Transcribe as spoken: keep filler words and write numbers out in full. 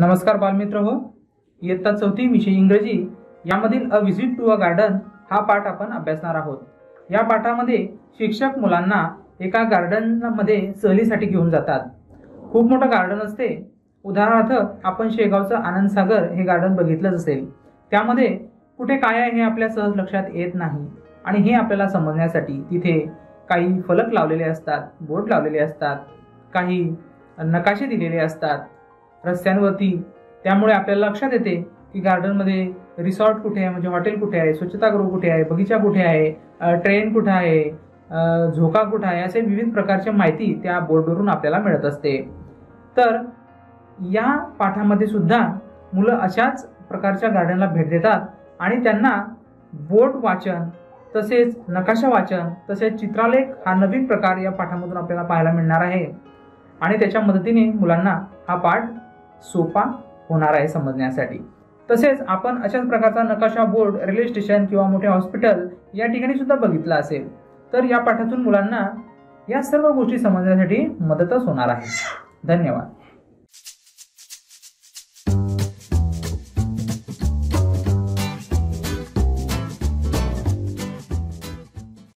नमस्कार बालमित्र हो, इयत्ता चौथी विषय इंग्रजी यामधील a visit to a garden हा पाठ आपण अभ्यासणार आहोत। या पाठामध्ये शिक्षक मुलांना एका गार्डनमध्ये सहलीसाठी घेऊन जातात। खूप मोठं गार्डन असते। उदाहरणार्थ आपण शेगावचं आनंद सागर हे गार्डन बघितलंच असेल। त्यामध्ये कुठे काय आहे हे आपल्या सहज लक्षात येत नाही आणि हे आपल्याला समजण्यासाठी तिथे काही फलक लावलेले असतात, बोर्ड लावलेले असतात, काही नकाशे दिलेले असतात रस्त्यांवरती। त्यामुळे आपल्याला लक्षात येते की गार्डन मध्ये रिसॉर्ट कुठे आहे, म्हणजे हॉटेल कुठे आहे, स्वच्छतागृह कुठे आहे, बगीचा कुठे आहे, ट्रेन कुठे आहे, झोका कुठे आहे, असे विविध प्रकारची माहिती त्या बोर्डवरून आपल्याला मिळत असते। तर या पाठामध्ये सुद्धा मुलं अशाच प्रकारच्या गार्डनला भेट देतात आणि त्यांना बोर्ड वाचन तसेच नकाशा वाचन तसेच चित्रालेख हा नवीन प्रकार या पाठामधून आपल्याला पाहायला मिळणार आहे आणि त्याच्या मदतीने मुलांना हा पाठ सोपा होणार आहे समजण्यासाठी। तसेच आपण अशाच प्रकारचा नकाशा बोर्ड रेल्वे स्टेशन किंवा मोठे हॉस्पिटल या ठिकाणी सुद्धा बघितला असेल। तर या पाठातून मुलांना या सर्व गोष्टी समजण्यासाठी मदतच होणार आहे। धन्यवाद।